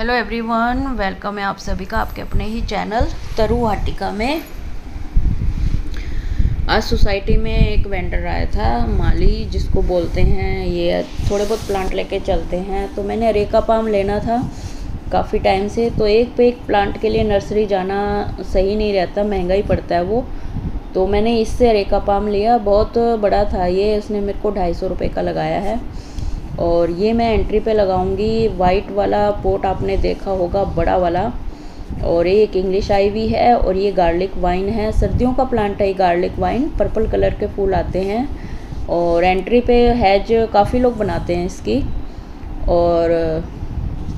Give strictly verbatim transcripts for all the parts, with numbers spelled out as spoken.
Hello everyone, welcome है आप सभी का आपके अपने ही चैनल तरु वाटिका में। आज सोसाइटी में एक वेंडर आया था, माली जिसको बोलते हैं, ये थोड़े बहुत प्लांट लेके चलते हैं। तो मैंने अरेका पाम लेना था काफ़ी टाइम से, तो एक पे एक प्लांट के लिए नर्सरी जाना सही नहीं रहता, महंगा ही पड़ता है वो। तो मैंने इससे अरेका पाम लिया, बहुत बड़ा था ये, उसने मेरे को ढाई सौ रुपये का लगाया है। और ये मैं एंट्री पे लगाऊंगी। वाइट वाला पोट आपने देखा होगा, बड़ा वाला। और ये एक इंग्लिश आईवी है और ये गार्लिक वाइन है, सर्दियों का प्लांट है गार्लिक वाइन। पर्पल कलर के फूल आते हैं और एंट्री पे हैज काफ़ी लोग बनाते हैं इसकी। और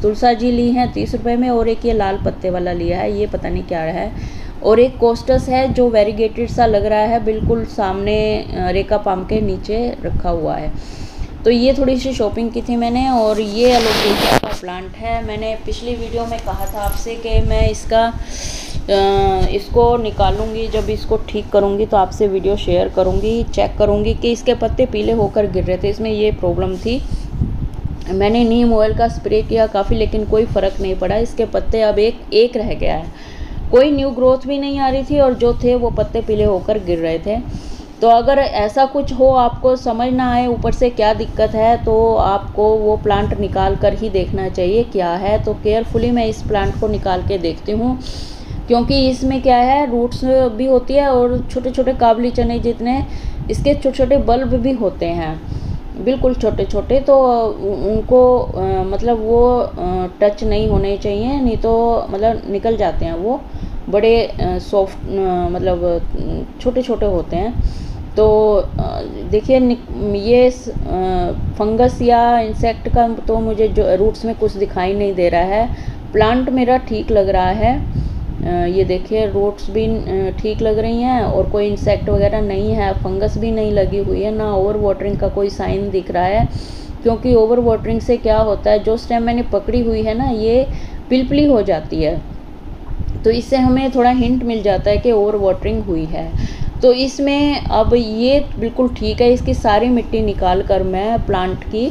तुलसा जी ली हैं तीस रुपए में, और एक ये लाल पत्ते वाला लिया है, ये पता नहीं क्या रहा है। और एक कोस्टस है जो वेरीगेटेड सा लग रहा है, बिल्कुल सामने अरेका पाम के नीचे रखा हुआ है। तो ये थोड़ी सी शॉपिंग की थी मैंने। और ये एलोकेसिया का प्लांट है। मैंने पिछली वीडियो में कहा था आपसे कि मैं इसका इसको निकालूंगी, जब इसको ठीक करूंगी तो आपसे वीडियो शेयर करूंगी, चेक करूंगी कि इसके पत्ते पीले होकर गिर रहे थे, इसमें ये प्रॉब्लम थी। मैंने नीम ऑयल का स्प्रे किया काफ़ी, लेकिन कोई फ़र्क नहीं पड़ा। इसके पत्ते अब एक एक रह गया है, कोई न्यू ग्रोथ भी नहीं आ रही थी, और जो थे वो पत्ते पीले होकर गिर रहे थे। तो अगर ऐसा कुछ हो, आपको समझ ना आए ऊपर से क्या दिक्कत है, तो आपको वो प्लांट निकाल कर ही देखना चाहिए क्या है। तो केयरफुली मैं इस प्लांट को निकाल के देखती हूँ, क्योंकि इसमें क्या है, रूट्स भी होती है और छोटे छोटे काबली चने जितने इसके छोटे छोटे बल्ब भी होते हैं, बिल्कुल छोटे छोटे। तो उनको आ, मतलब वो आ, टच नहीं होने चाहिए, नहीं तो मतलब निकल जाते हैं वो, बड़े सॉफ्ट मतलब छोटे छोटे होते हैं। तो देखिए, ये फंगस या इंसेक्ट का तो मुझे जो रूट्स में कुछ दिखाई नहीं दे रहा है। प्लांट मेरा ठीक लग रहा है, ये देखिए रूट्स भी ठीक लग रही हैं और कोई इंसेक्ट वगैरह नहीं है, फंगस भी नहीं लगी हुई है, ना ओवर वाटरिंग का कोई साइन दिख रहा है। क्योंकि ओवर वाटरिंग से क्या होता है, जो स्टेम मैंने पकड़ी हुई है ना, ये पिलपिली हो जाती है। तो इससे हमें थोड़ा हिंट मिल जाता है कि ओवर वाटरिंग हुई है। तो इसमें अब ये बिल्कुल ठीक है, इसकी सारी मिट्टी निकाल कर मैं प्लांट की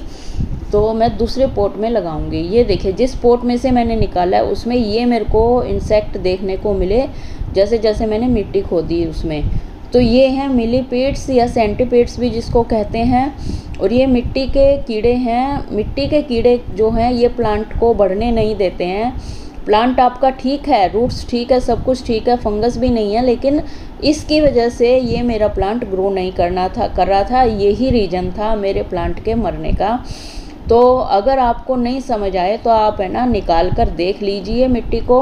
तो मैं दूसरे पोट में लगाऊंगी। ये देखिए, जिस पोट में से मैंने निकाला है उसमें ये मेरे को इंसेक्ट देखने को मिले, जैसे जैसे मैंने मिट्टी खोदी उसमें। तो ये हैं मिलीपेड्स या सेंटीपेड्स भी जिसको कहते हैं, और ये मिट्टी के कीड़े हैं। मिट्टी के कीड़े जो हैं ये प्लांट को बढ़ने नहीं देते हैं। प्लांट आपका ठीक है, रूट्स ठीक है, सब कुछ ठीक है, फंगस भी नहीं है, लेकिन इसकी वजह से ये मेरा प्लांट ग्रो नहीं करना था कर रहा था। यही रीज़न था मेरे प्लांट के मरने का। तो अगर आपको नहीं समझ आए तो आप है ना निकाल कर देख लीजिए मिट्टी को,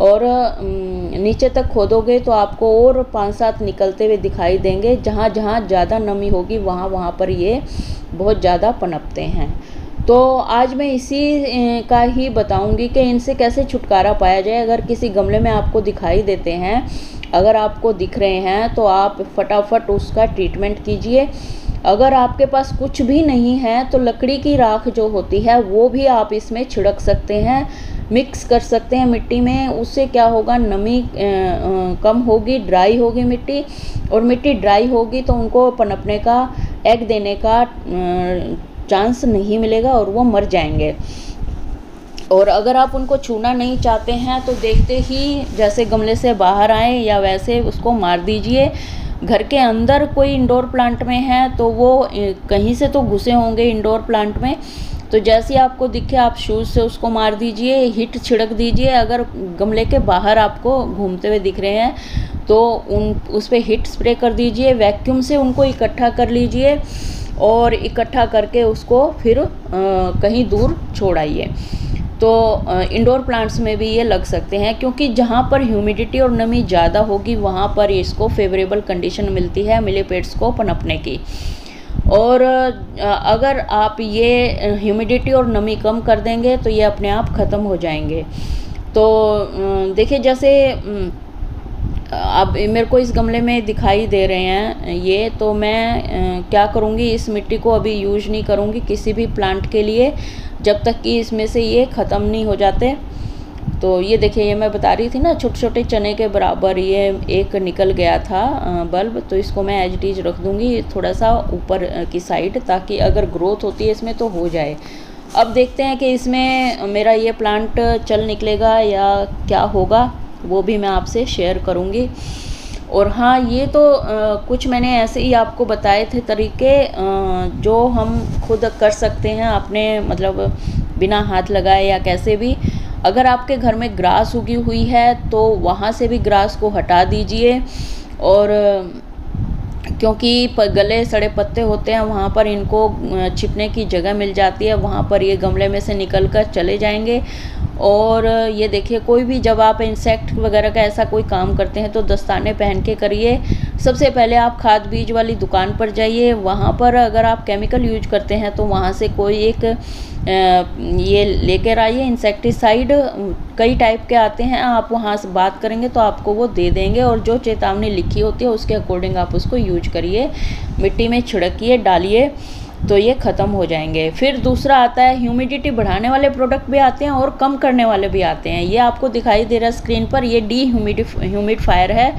और नीचे तक खोदोगे तो आपको और पांच सात निकलते हुए दिखाई देंगे। जहाँ जहाँ ज़्यादा नमी होगी वहाँ वहाँ पर ये बहुत ज़्यादा पनपते हैं। तो आज मैं इसी का ही बताऊंगी कि इनसे कैसे छुटकारा पाया जाए। अगर किसी गमले में आपको दिखाई देते हैं, अगर आपको दिख रहे हैं, तो आप फटाफट उसका ट्रीटमेंट कीजिए। अगर आपके पास कुछ भी नहीं है तो लकड़ी की राख जो होती है वो भी आप इसमें छिड़क सकते हैं, मिक्स कर सकते हैं मिट्टी में। उससे क्या होगा, नमी कम होगी, ड्राई होगी मिट्टी, और मिट्टी ड्राई होगी तो उनको पनपने का, एग देने का चांस नहीं मिलेगा और वो मर जाएंगे। और अगर आप उनको छूना नहीं चाहते हैं तो देखते ही जैसे गमले से बाहर आए या वैसे उसको मार दीजिए। घर के अंदर कोई इंडोर प्लांट में है तो वो कहीं से तो घुसे होंगे इंडोर प्लांट में, तो जैसे आपको दिखे आप शूज़ से उसको मार दीजिए, हिट छिड़क दीजिए। अगर गमले के बाहर आपको घूमते हुए दिख रहे हैं तो उन उस पर हिट स्प्रे कर दीजिए, वैक्यूम से उनको इकट्ठा कर लीजिए और इकट्ठा करके उसको फिर आ, कहीं दूर छोड़ आइए। तो आ, इंडोर प्लांट्स में भी ये लग सकते हैं, क्योंकि जहाँ पर ह्यूमिडिटी और नमी ज़्यादा होगी वहाँ पर इसको फेवरेबल कंडीशन मिलती है मिलीपेड्स को पनपने की। और आ, अगर आप ये ह्यूमिडिटी और नमी कम कर देंगे तो ये अपने आप ख़त्म हो जाएंगे। तो देखिए, जैसे अब मेरे को इस गमले में दिखाई दे रहे हैं ये, तो मैं क्या करूँगी, इस मिट्टी को अभी यूज़ नहीं करूँगी किसी भी प्लांट के लिए, जब तक कि इसमें से ये ख़त्म नहीं हो जाते। तो ये देखिए, ये मैं बता रही थी ना, छोटे छोटे चने के बराबर ये एक निकल गया था बल्ब, तो इसको मैं एज इट इज रख दूँगी थोड़ा सा ऊपर की साइड, ताकि अगर ग्रोथ होती है इसमें तो हो जाए। अब देखते हैं कि इसमें मेरा ये प्लांट चल निकलेगा या क्या होगा, वो भी मैं आपसे शेयर करूँगी। और हाँ, ये तो आ, कुछ मैंने ऐसे ही आपको बताए थे तरीके आ, जो हम खुद कर सकते हैं अपने, मतलब बिना हाथ लगाए या कैसे भी। अगर आपके घर में ग्रास उगी हुई है तो वहाँ से भी ग्रास को हटा दीजिए, और क्योंकि गले सड़े पत्ते होते हैं वहाँ पर इनको छिपने की जगह मिल जाती है, वहाँ पर ये गमले में से निकलकर चले जाएंगे। और ये देखिए, कोई भी जब आप इंसेक्ट वगैरह का ऐसा कोई काम करते हैं तो दस्ताने पहन के करिए। सबसे पहले आप खाद बीज वाली दुकान पर जाइए, वहाँ पर अगर आप केमिकल यूज करते हैं तो वहाँ से कोई एक ये लेकर आइए, इंसेक्टिसाइड कई टाइप के आते हैं, आप वहाँ से बात करेंगे तो आपको वो दे देंगे। और जो चेतावनी लिखी होती है उसके अकॉर्डिंग आप उसको यूज करिए, मिट्टी में छिड़किए, डालिए, तो ये ख़त्म हो जाएंगे। फिर दूसरा आता है, ह्यूमिडिटी बढ़ाने वाले प्रोडक्ट भी आते हैं और कम करने वाले भी आते हैं। ये आपको दिखाई दे रहा है स्क्रीन पर, ये डी ह्यूमिडिफायर है,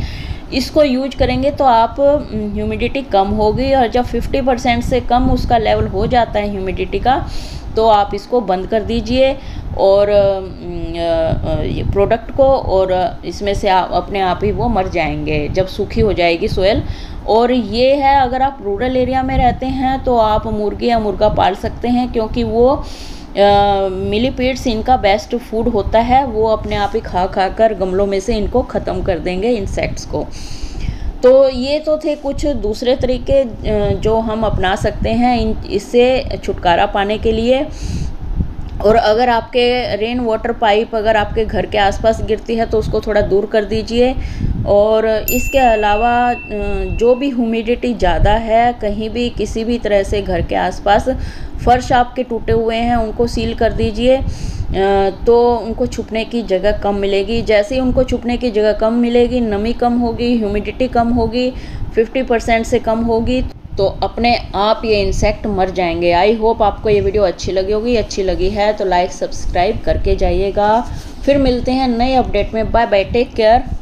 इसको यूज करेंगे तो आप ह्यूमिडिटी कम होगी, और जब पचास परसेंट से कम उसका लेवल हो जाता है ह्यूमिडिटी का तो आप इसको बंद कर दीजिए और ये प्रोडक्ट को, और इसमें से आप अपने आप ही वो मर जाएंगे जब सूखी हो जाएगी सोयल। और ये है, अगर आप रूरल एरिया में रहते हैं तो आप मुर्गी या मुर्गा पाल सकते हैं, क्योंकि वो मिलीपीड्स इनका बेस्ट फूड होता है, वो अपने आप ही खा खा कर गमलों में से इनको ख़त्म कर देंगे इंसेक्ट्स को। तो ये तो थे कुछ दूसरे तरीके जो हम अपना सकते हैं इन इससे छुटकारा पाने के लिए। और अगर आपके रेन वाटर पाइप अगर आपके घर के आसपास गिरती है तो उसको थोड़ा दूर कर दीजिए। और इसके अलावा जो भी ह्यूमिडिटी ज़्यादा है कहीं भी किसी भी तरह से घर के आसपास, फर्श आपके टूटे हुए हैं उनको सील कर दीजिए, तो उनको छुपने की जगह कम मिलेगी। जैसे ही उनको छुपने की जगह कम मिलेगी, नमी कम होगी, ह्यूमिडिटी कम होगी, पचास परसेंट से कम होगी, तो अपने आप ये इंसेक्ट मर जाएंगे। आई होप आपको ये वीडियो अच्छी लगी होगी, अच्छी लगी है तो लाइक सब्सक्राइब करके जाइएगा। फिर मिलते हैं नए अपडेट में, बाय बाय, टेक केयर।